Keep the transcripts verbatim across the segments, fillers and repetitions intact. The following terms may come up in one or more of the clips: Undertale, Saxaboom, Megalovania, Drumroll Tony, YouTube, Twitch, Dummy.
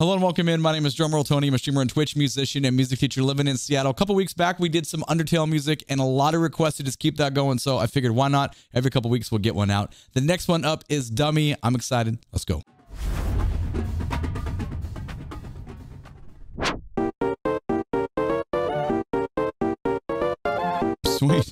Hello and welcome in. My name is Drumroll Tony. I'm a streamer and Twitch musician and music teacher living in Seattle. A couple weeks back, we did some Undertale music and a lot of requests to just keep that going. So I figured why not? Every couple weeks, we'll get one out. The next one up is Dummy. I'm excited. Let's go. Sweet.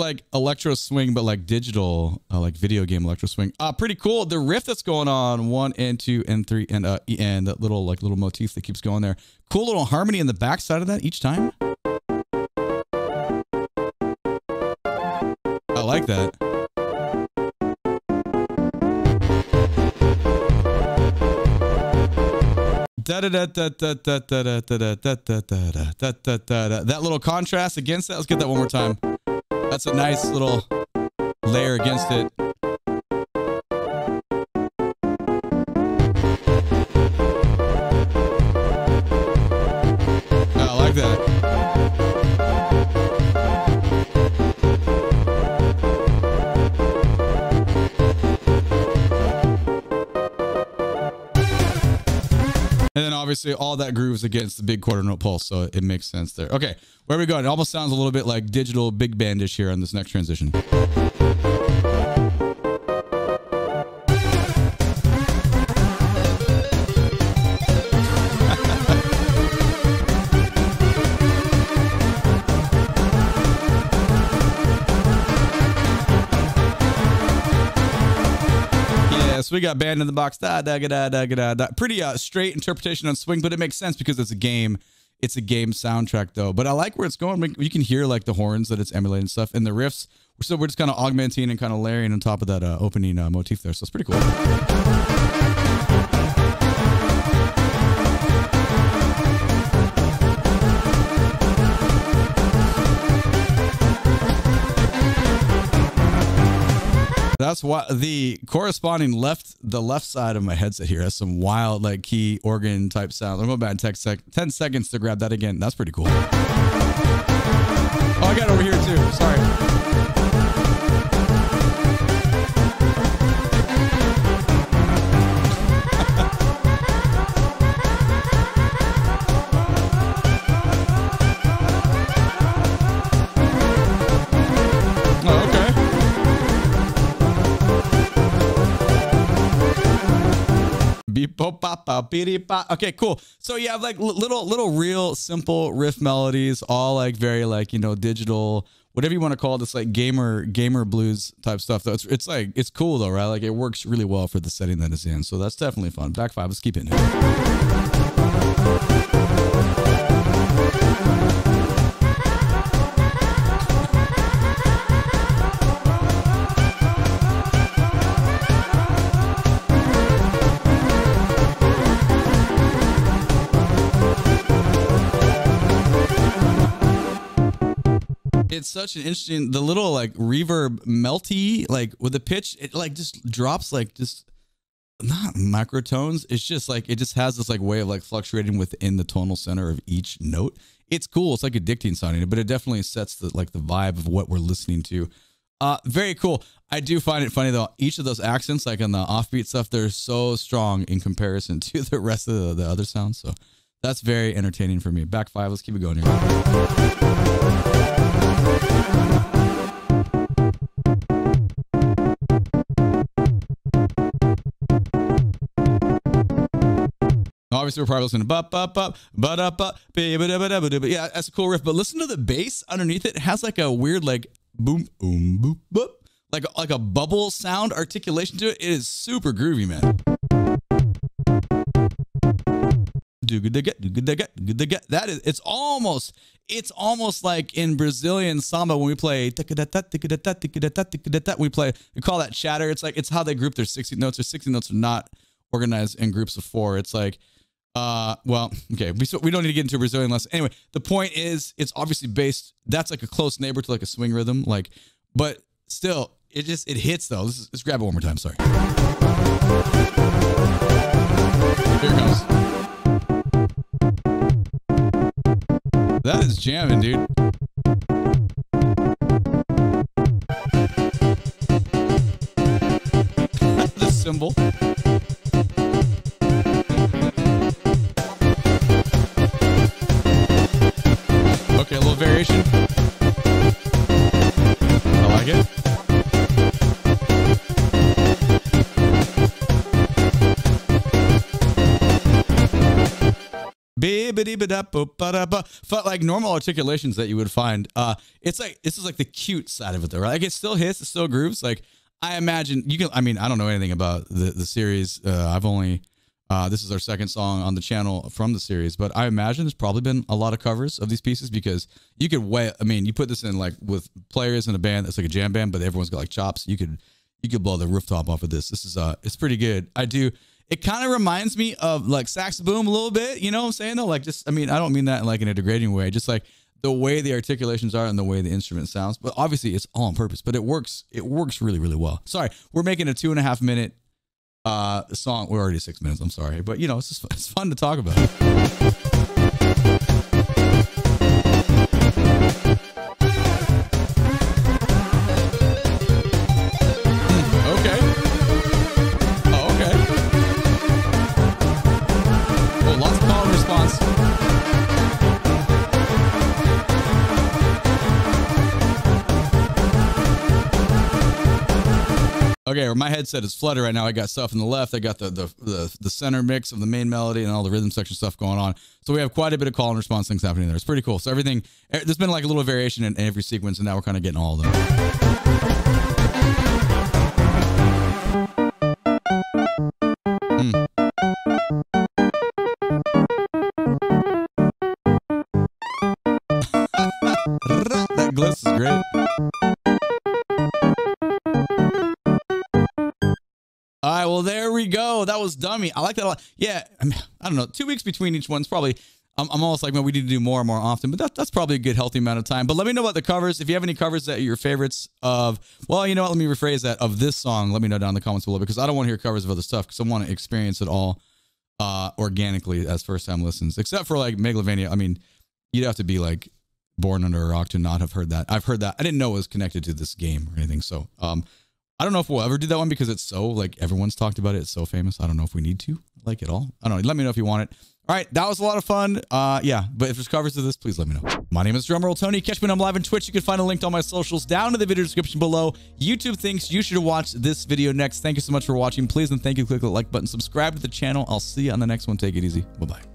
Like electro swing, but like digital, uh, like video game electro swing. Uh, pretty cool. The riff that's going on, one and two and three and uh, and that little like little motif that keeps going there. Cool little harmony in the backside of that each time. I like that. That little contrast against that. Let's get that one more time. That's a nice little layer against it. I like that. And then obviously all that grooves against the big quarter note pulse, so it makes sense there. Okay. Where we going? It almost sounds a little bit like digital big bandish here on this next transition. So we got band in the box. Da, da, da, da, da, da. Pretty uh, straight interpretation on swing, but it makes sense because it's a game. It's a game soundtrack though, but I like where it's going. You can hear like the horns that it's emulating and stuff and the riffs. So we're just kind of augmenting and kind of layering on top of that uh, opening uh, motif there. So it's pretty cool. That's why the corresponding left, the left side of my headset here has some wild like key organ type sound. I'm going back in tech sec, ten seconds to grab that again. That's pretty cool. Oh, I got it over here too. Sorry. Oh, okay. Okay, cool. So you have like little, little real simple riff melodies, all like very like, you know, digital, whatever you want to call this, like gamer, gamer blues type stuff. Though it's, it's like, it's cool though, right? Like it works really well for the setting that it's in. So that's definitely fun. Back five, let's keep it in here. It's such an interesting, the little like reverb melty, like with the pitch, it like just drops like just not microtones. It's just like, it just has this like way of like fluctuating within the tonal center of each note. It's cool. It's like addicting sounding, but it definitely sets the, like the vibe of what we're listening to. Uh, very cool. I do find it funny though. Each of those accents, like on the offbeat stuff, they're so strong in comparison to the rest of the, the other sounds. So that's very entertaining for me. Back five. Let's keep it going here. Obviously, we're probably listening to bop, bop, bop, ba da ba, ba da ba da ba da ba. Yeah, that's a cool riff. But listen to the bass underneath it. It has like a weird, like boom, boom, boom, boop, like like a bubble sound articulation to it. It is super groovy, man. That is, it's almost, it's almost like in Brazilian samba when we play, we play, we call that chatter. It's like, it's how they group their sixteenth notes. Their sixteenth notes are not organized in groups of four. It's like, uh, well, okay, we, so we don't need to get into Brazilian lesson. Anyway, the point is, it's obviously based, that's like a close neighbor to like a swing rhythm, like, but still, it just, it hits though. Let's, let's grab it one more time, sorry. Here it comes. That is jamming, dude. The cymbal. Okay, a little variation. I like it. But like normal articulations that you would find, uh, it's like, this is like the cute side of it though, right? Like it still hits, it still grooves. Like I imagine you can, I mean, I don't know anything about the, the series. Uh, I've only, uh, this is our second song on the channel from the series, but I imagine there's probably been a lot of covers of these pieces because you could weigh, I mean, you put this in like with players in a band, that's like a jam band, but everyone's got like chops. You could, you could blow the rooftop off of this. This is, uh, it's pretty good. I do. It kind of reminds me of like Saxaboom a little bit, you know what I'm saying though? Like just, I mean, I don't mean that in like in a degrading way, just like the way the articulations are and the way the instrument sounds, but obviously it's all on purpose, but it works. It works really, really well. Sorry. We're making a two and a half minute uh, song. We're already six minutes. I'm sorry, but you know, it's just, it's fun to talk about. Okay, my headset is flooded right now. I got stuff in the left. I got the, the the the center mix of the main melody and all the rhythm section stuff going on. So we have quite a bit of call and response things happening there. It's pretty cool. So everything, there's been like a little variation in every sequence, and now we're kind of getting all of them. Mm. That glitz is great. All right, well, there we go. That was Dummy. I like that a lot. Yeah, I, mean, I don't know. Two weeks between each one's probably, I'm, I'm almost like, man, we need to do more and more often, but that, that's probably a good healthy amount of time. But let me know about the covers. If you have any covers that are your favorites of, well, you know what? Let me rephrase that. Of this song, let me know down in the comments below because I don't want to hear covers of other stuff because I want to experience it all uh, organically as first-time listens, except for like Megalovania. I mean, you'd have to be like born under a rock to not have heard that. I've heard that. I didn't know it was connected to this game or anything, so... um. I don't know if we'll ever do that one because it's so like everyone's talked about it. It's so famous. I don't know if we need to like it all. I don't know. Let me know if you want it. All right. That was a lot of fun. Uh, yeah. But if there's covers to this, please let me know. My name is Drumroll Tony. Catch me when I'm live on Twitch. You can find a link to all my socials down in the video description below. YouTube thinks you should watch this video next. Thank you so much for watching. Please and thank you. Click the like button. Subscribe to the channel. I'll see you on the next one. Take it easy. Bye-bye.